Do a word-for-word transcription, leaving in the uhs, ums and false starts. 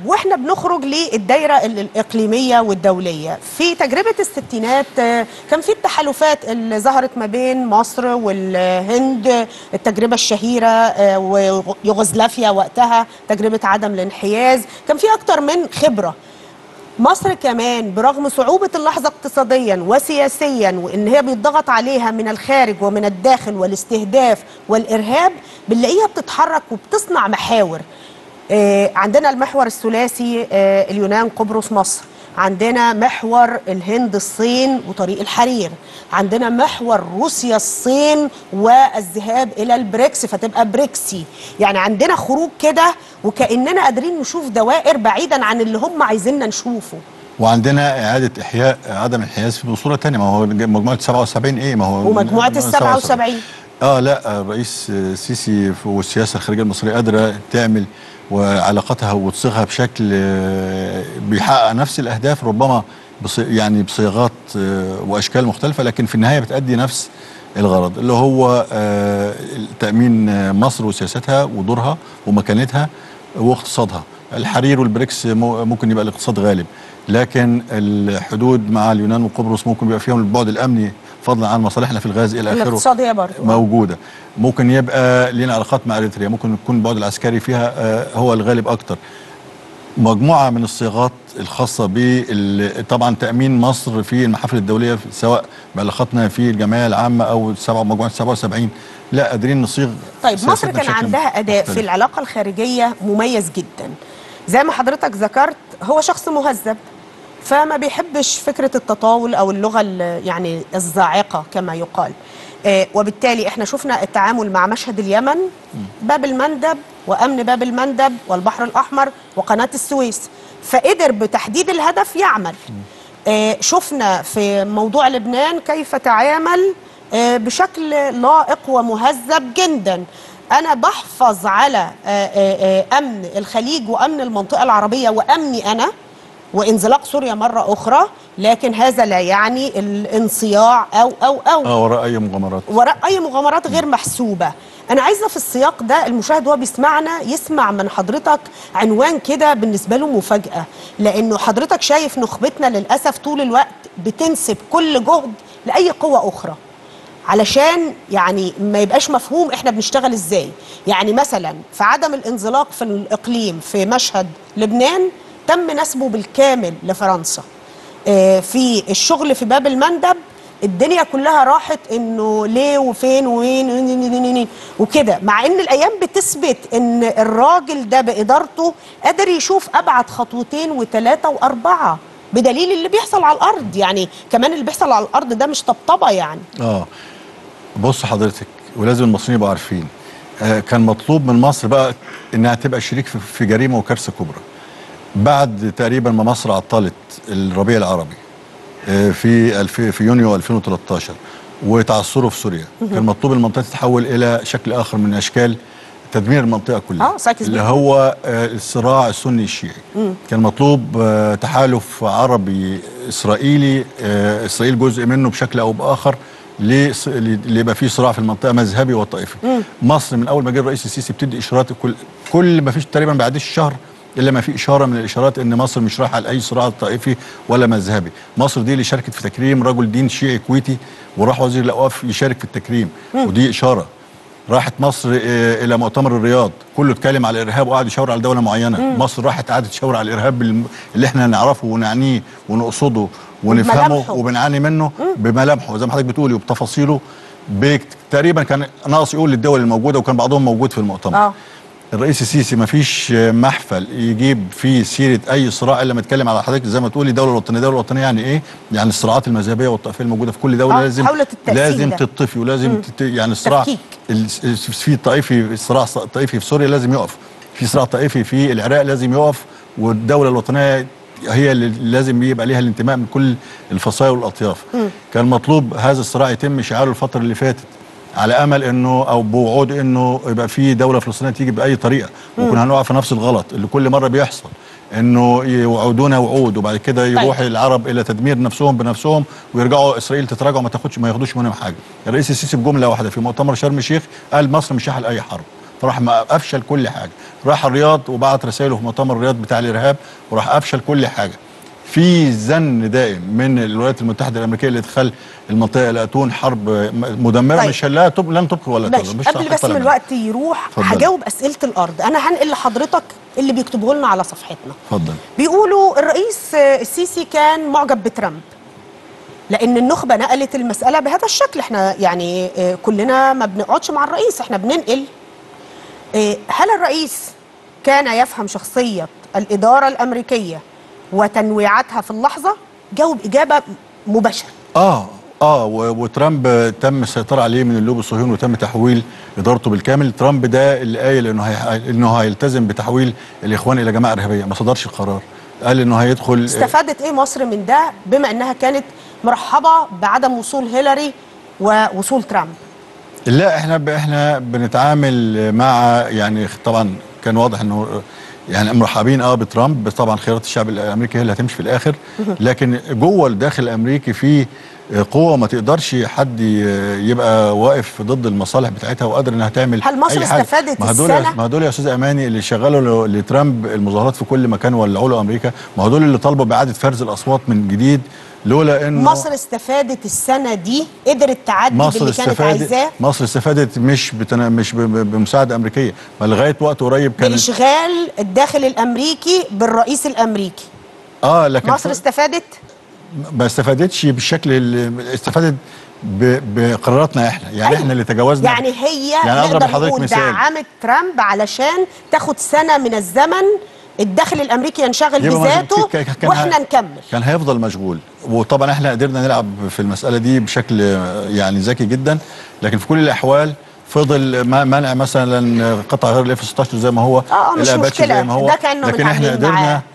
طيب واحنا بنخرج للدائره الاقليميه والدوليه، في تجربه الستينات كان في التحالفات اللي ظهرت ما بين مصر والهند، التجربه الشهيره ويوغوسلافيا وقتها، تجربه عدم الانحياز، كان في اكتر من خبره. مصر كمان برغم صعوبة اللحظة اقتصاديا وسياسيا وإن هي بيتضغط عليها من الخارج ومن الداخل والاستهداف والإرهاب، بنلاقيها بتتحرك وبتصنع محاور. آه عندنا المحور الثلاثي آه اليونان قبرص مصر، عندنا محور الهند الصين وطريق الحرير، عندنا محور روسيا الصين والذهاب إلى البريكس فتبقى بريكسي. يعني عندنا خروج كده وكأننا قادرين نشوف دوائر بعيدا عن اللي هم عايزيننا نشوفه. وعندنا إعادة إحياء عدم الانحياز بصورة تانية. ما هو مجموعة سبعة وسبعين إيه ما هو ومجموعة السبعة وسبعين آه لا الرئيس السيسي والسياسة الخارجية المصرية قادرة تعمل وعلاقتها وتصيغها بشكل بيحقق نفس الاهداف، ربما يعني بصياغات واشكال مختلفه، لكن في النهايه بتأدي نفس الغرض اللي هو تأمين مصر وسياستها ودورها ومكانتها واقتصادها. الحرير والبريكس ممكن يبقى الاقتصاد غالب، لكن الحدود مع اليونان وقبرص ممكن يبقى فيهم البعد الامني فضلا عن مصالحنا في الغاز الى اخره الاقتصاديه برضه موجوده. ممكن يبقى لنا علاقات مع اريتريا، ممكن يكون البعد العسكري فيها هو الغالب اكتر. مجموعه من الصيغات الخاصه ب طبعا تامين مصر في المحافل الدوليه سواء بعلاقاتنا في الجمعيه العامه او مجموعه سبعة وسبعين، لا قادرين نصيغ. طيب مصر كان عندها اداء في العلاقه الخارجيه مميز جدا زي ما حضرتك ذكرت. هو شخص مهذب فما بيحبش فكرة التطاول أو اللغة يعني الزاعقة كما يقال، آه وبالتالي احنا شفنا التعامل مع مشهد اليمن، باب المندب وأمن باب المندب والبحر الأحمر وقناة السويس، فقدر بتحديد الهدف يعمل. آه شفنا في موضوع لبنان كيف تعامل آه بشكل لائق ومهذب جدا. أنا بحفظ على آه آه أمن الخليج وأمن المنطقة العربية وأمني أنا وانزلاق سوريا مرة أخرى، لكن هذا لا يعني الانصياع أو أو أو آه وراء أي مغامرات وراء أي مغامرات غير محسوبة. أنا عايزة في السياق ده المشاهد وهو بيسمعنا يسمع من حضرتك عنوان كده بالنسبة له مفاجأة، لأنه حضرتك شايف نخبتنا للأسف طول الوقت بتنسب كل جهد لأي قوة أخرى علشان يعني ما يبقاش مفهوم احنا بنشتغل ازاي. يعني مثلا في عدم الانزلاق في الإقليم في مشهد لبنان تم نسبه بالكامل لفرنسا. في الشغل في باب المندب الدنيا كلها راحت انه ليه وفين وين وكده، مع ان الايام بتثبت ان الراجل ده بادارته قادر يشوف ابعد خطوتين وثلاثه واربعه بدليل اللي بيحصل على الارض. يعني كمان اللي بيحصل على الارض ده مش طبطبه يعني. اه بص حضرتك، ولازم المصريين يبقوا عارفين آه كان مطلوب من مصر بقى انها تبقى شريك في جريمه وكارثه كبرى. بعد تقريبا ما مصر عطلت الربيع العربي في في يونيو ألفين وثلاثة عشر وتعثره في سوريا، كان مطلوب المنطقه تتحول الى شكل اخر من اشكال تدمير المنطقه كلها اللي هو الصراع السني الشيعي. كان مطلوب تحالف عربي اسرائيلي، اسرائيل جزء منه بشكل او باخر، اللي يبقى فيه صراع في المنطقه مذهبي وطائفي. مصر من اول ما جه الرئيس السيسي بتدي اشارات كل كل ما فيش تقريبا بعد الشهر إلا ما في إشارة من الإشارات إن مصر مش رايحة لأي صراع طائفي ولا مذهبي. مصر دي اللي شاركت في تكريم رجل دين شيعي كويتي وراح وزير الأوقاف يشارك في التكريم، ودي إشارة. راحت مصر إلى مؤتمر الرياض كله اتكلم على الإرهاب وقعد يشاور على دولة معينة. مم. مصر راحت قعدت تشاور على الإرهاب اللي إحنا نعرفه ونعنيه ونقصده ونفهمه ملامحه. وبنعاني منه بملامحه زي ما حضرتك بتقولي وبتفاصيله. تقريبا كان ناقص يقول للدول الموجودة وكان بعضهم موجود في المؤتمر. آه. الرئيس السيسي مفيش محفل يجيب فيه سيره اي صراع الا ما اتكلم على حضرتك زي ما تقولي دوله وطنيه. دوله وطنيه يعني ايه؟ يعني الصراعات المذهبيه والطائفيه الموجوده في كل دوله آه لازم لازم تطفي ولازم تت... يعني الصراع في طائفي، صراع طائفي في سوريا لازم يقف، في صراع طائفي في العراق لازم يقف، والدوله الوطنيه هي اللي لازم يبقى ليها الانتماء من كل الفصائل والاطياف. م. كان مطلوب هذا الصراع يتم اشعاره الفتره اللي فاتت على امل انه او بوعود انه يبقى في دوله فلسطينيه تيجي باي طريقه، وكنا هنقع في نفس الغلط اللي كل مره بيحصل انه يوعدونا وعود وبعد كده يروح طيب. العرب الى تدمير نفسهم بنفسهم ويرجعوا اسرائيل تتراجع ما تاخدش ما ياخدوش منهم حاجه. الرئيس السيسي بجمله واحده في مؤتمر شرم الشيخ قال مصر مش رايحه لاي حرب، فراح أفشل كل حاجة. راح الرياض وبعت رسائله في مؤتمر الرياض بتاع الإرهاب، وراح أفشل كل حاجة. في زن دائم من الولايات المتحدة الأمريكية لإدخال المنطقة لأتون حرب مدمرة. طيب. مش لا تب... لن تبقى ولا تبقى. قبل بس من الوقت يروح هجاوب أسئلة الأرض، أنا هنقل لحضرتك اللي بيكتبه لنا على صفحتنا. اتفضل. بيقولوا الرئيس السيسي كان معجب بترامب لأن النخبة نقلت المسألة بهذا الشكل. احنا يعني كلنا ما بنقعدش مع الرئيس، احنا بننقل. هل الرئيس كان يفهم شخصية الإدارة الأمريكية وتنويعاتها في اللحظة؟ جاوب إجابة مباشرة. آه آه وترامب تم السيطرة عليه من اللوبي الصهيوني وتم تحويل إدارته بالكامل. ترامب ده اللي قايل إنه هي... إنه هيلتزم بتحويل الإخوان إلى جماعة إرهابية، ما صدرش القرار، قال إنه هيدخل. استفادت إيه مصر من ده بما إنها كانت مرحبة بعدم وصول هيلاري ووصول ترامب؟ لا احنا احنا بنتعامل مع، يعني طبعا كان واضح انه يعني مرحبين اه بترامب، طبعا خيارات الشعب الامريكي هي اللي هتمشي في الاخر، لكن جوه الداخل الامريكي في قوه ما تقدرش حد يبقى واقف ضد المصالح بتاعتها وقادر انها تعمل. هل مصر استفادت السنه؟ ما هدول يا استاذ اماني اللي شغلوا لترامب المظاهرات في كل مكان ولعوا له امريكا، ما هدول اللي طالبوا باعاده فرز الاصوات من جديد. لولا انه مصر استفادت السنه دي، قدرت تعدي باللي كانت عايزاه. مصر استفادت مش بتنا... مش بمساعده امريكيه، ما لغايه وقت قريب كان باشغال الداخل الامريكي بالرئيس الامريكي. اه لكن مصر ف... استفادت؟ ما استفادتش بالشكل اللي استفادت ب... بقراراتنا احنا، يعني أيوه. احنا اللي تجاوزنا. يعني هي يعني نقدر نقول دعمت ترامب علشان تاخد سنه من الزمن الداخل الامريكي ينشغل بذاته واحنا نكمل. كان هيفضل مشغول، وطبعا احنا قدرنا نلعب في المساله دي بشكل يعني ذكي جدا، لكن في كل الاحوال فضل منع مثلا قطع غير الاف ستاشر زي ما هو، آه مش مشكله زي ما هو. ده كانه لكن احنا قدرنا معاه.